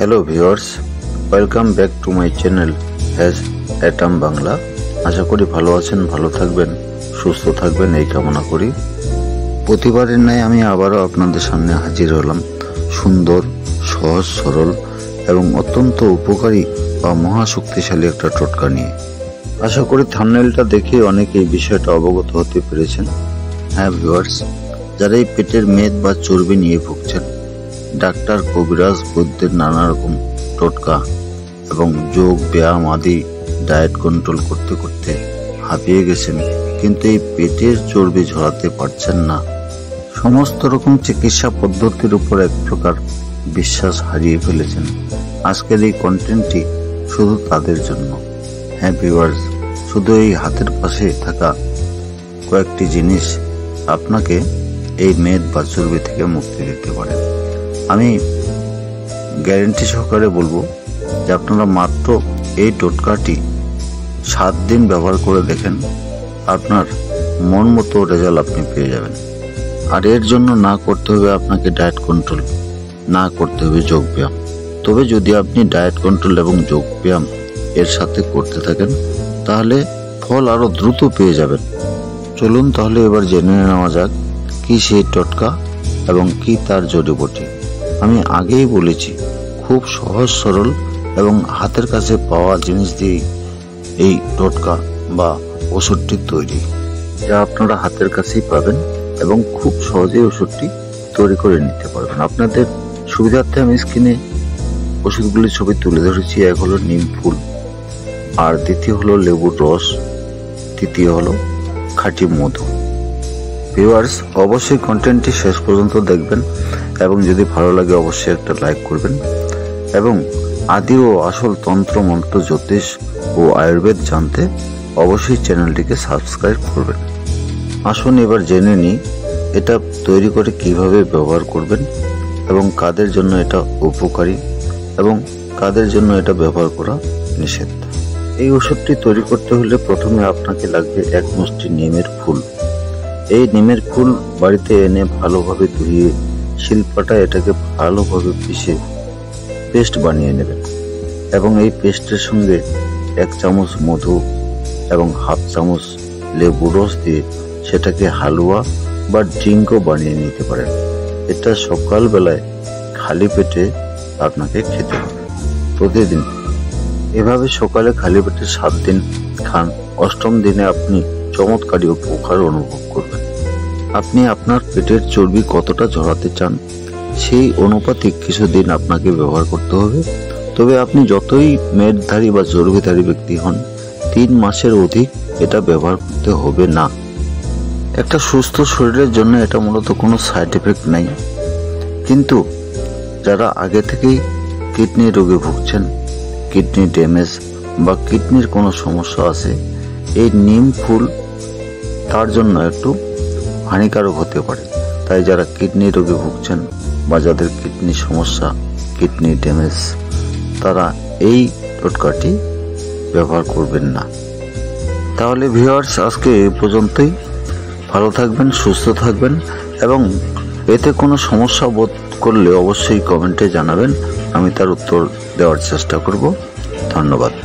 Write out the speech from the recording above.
Hello viewers, welcome back to my channel as atom Bangla. আশা করি ভালো আছেন, ভালো থাকবেন, সুস্থ থাকবেন এই কামনা করি। প্রতিবারের ন্যায় আমি আবারও আপনাদের সামনে হাজির হলাম সুন্দর, সহজ, সরল এবং অত্যন্ত উপকারী বা মহাশক্তিশালী একটা টোটকা নিয়ে। আশা করি থাম্বনেলটা দেখে অনেকে এই বিষয়টা অবগত হতে পেরেছেন। হ্যাঁ ভিউয়ার্স, যারা এই পেটের মেদ বা চর্বি নিয়ে ভুগছেন, ডাক্তার, কবিরাজ, বৈদ্যের নানা রকম টোটকা এবং যোগ ব্যায়াম আদি ডায়েট কন্ট্রোল করতে করতে হাঁপিয়ে গেছেন, কিন্তু এই পেটের চর্বি ঝরাতে পারছেন না। সমস্ত রকম চিকিৎসা পদ্ধতির উপর এক প্রকার বিশ্বাস হারিয়ে ফেলেছেন। আজকের এই কন্টেন্টটি শুধু তাদের জন্য। হ্যাঁ ভিউয়ার্স, শুধু এই হাতের পাশে থাকা কয়েকটি জিনিস আপনাকে এই মেদ বা চর্বি থেকে মুক্তি দিতে পারে। আমি গ্যারেন্টি সহকারে বলবো যে আপনারা মাত্র এই টোটকাটি 7 দিন ব্যবহার করে দেখেন, আপনার মন মতো রেজাল্ট আপনি পেয়ে যাবেন। আর এর জন্য না করতে হবে আপনাকে ডায়েট কন্ট্রোল, না করতে হবে যোগব্যায়াম। তবে যদি আপনি ডায়েট কন্ট্রোল এবং যোগব্যায়াম এর সাথে করতে থাকেন, তাহলে ফল আরও দ্রুত পেয়ে যাবেন। চলুন তাহলে এবার জেনে নেওয়া যাক কী সেই টোটকা এবং কী তার জড়িবটি। আমি আগেই বলেছি, খুব সহজ, সরল এবং হাতের কাছে পাওয়া জিনিস দিয়েই এই টোটকা বা ওষুধটি তৈরি, যা আপনারা হাতের কাছেই পাবেন এবং খুব সহজেই ওষুধটি তৈরি করে নিতে পারবেন। আপনাদের সুবিধার্থে আমি স্ক্রিনে ওষুধগুলির ছবি তুলে ধরেছি। এক হলো নিম ফুল, আর দ্বিতীয় হলো লেবুর রস, তৃতীয় হলো খাঁটি মধু। ভিউয়ার্স, অবশ্যই কন্টেন্টটি শেষ পর্যন্ত দেখবেন এবং যদি ভালো লাগে অবশ্যই একটা লাইক করবেন। এবং আদি ও আসল তন্ত্র, মন্ত্র, জ্যোতিষ ও আয়ুর্বেদ জানতে অবশ্যই চ্যানেলটিকে সাবস্ক্রাইব করবেন। আসুন এবার জেনে নিই এটা তৈরি করে কিভাবে ব্যবহার করবেন এবং কাদের জন্য এটা উপকারী এবং কাদের জন্য এটা ব্যবহার করা নিষেধ। এই ওষুধটি তৈরি করতে হলে প্রথমে আপনাকে লাগবে এক মুষ্টি নিমের ফুল। এই নিমের ফুল বাড়িতে এনে ভালোভাবে ধুয়ে শিলপাটা এটাকে ভালোভাবে পিষে পেস্ট বানিয়ে নেবেন এবং এই পেস্টের সঙ্গে 1 চামচ মধু এবং 1/2 চামচ লেবু রস দিয়ে সেটাকে হালুয়া বা ড্রিঙ্কও বানিয়ে নিতে পারেন। এটা সকালবেলায় খালি পেটে আপনাকে খেতে হবে প্রতিদিন। এভাবে সকালে খালি পেটে 7 দিন খান। 8ম দিনে আপনি চমৎকারী উপকার অনুভব করবেন। আপনি আপনার পেটের চর্বি কতটা ঝরাতে চান সেই অনুপাতে কিছুদিন আপনাকে ব্যবহার করতে হবে। তবে আপনি যতই মেদধারী বা চর্বিধারী ব্যক্তি হন, 3 মাসের অধিক এটা ব্যবহার করতে হবে না। একটা সুস্থ শরীরের জন্য এটা মূলত কোনো সাইড এফেক্ট নেই, কিন্তু যারা আগে থেকেই কিডনি রোগে ভুগছেন, কিডনি ড্যামেজ বা কিডনির কোনো সমস্যা আছে, এই নিম ফুল তার জন্য একটু হানিকারক হতে পারে। তাই যারা কিডনি রোগে ভুগছেন বা যাদের কিডনি সমস্যা, কিডনি ড্যামেজ, তারা এই টোটকাটি ব্যবহার করবেন না। তাহলে ভিউয়ার্স, আজকে এই পর্যন্তই। ভালো থাকবেন, সুস্থ থাকবেন এবং এতে কোনো সমস্যা বোধ করলে অবশ্যই কমেন্টে জানাবেন, আমি তার উত্তর দেওয়ার চেষ্টা করব। ধন্যবাদ।